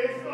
It's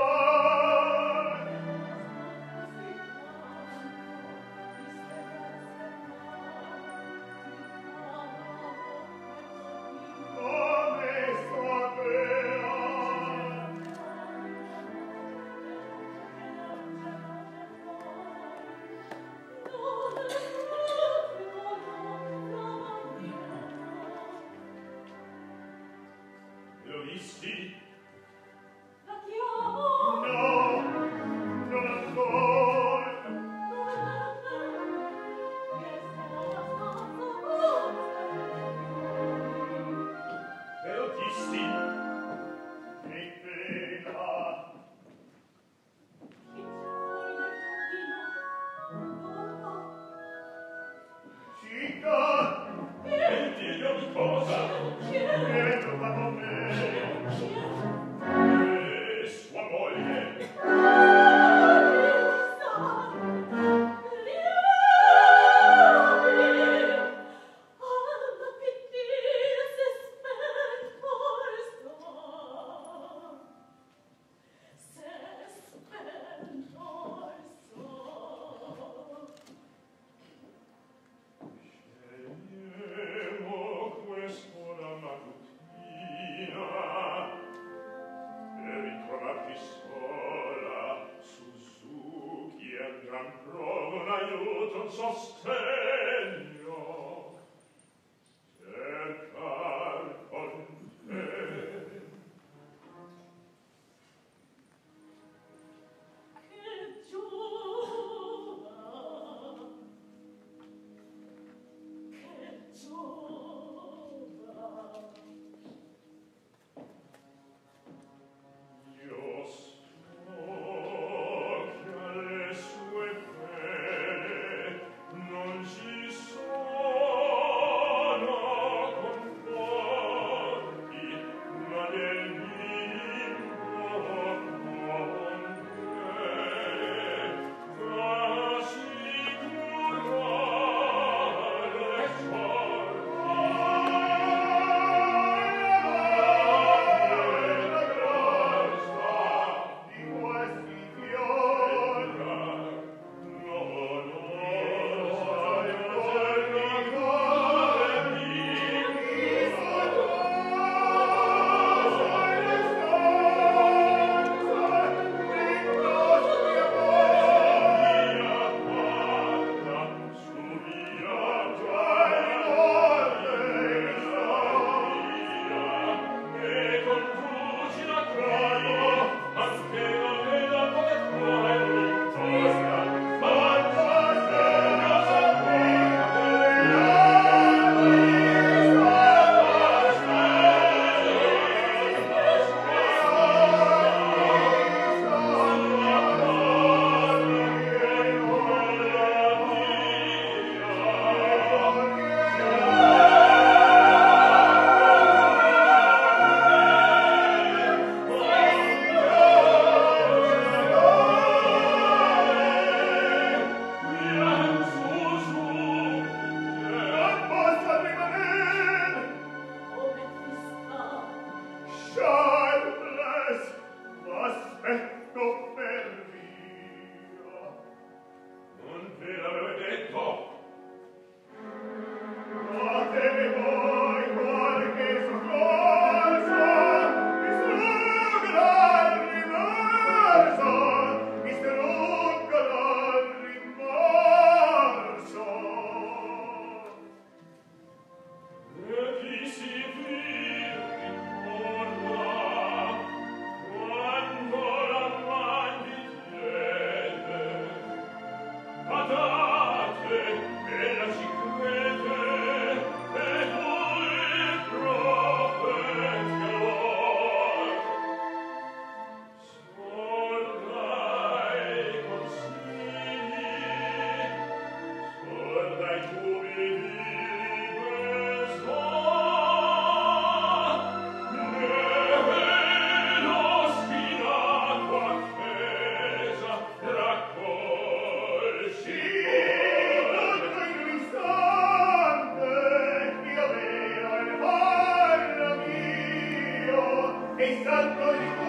not going to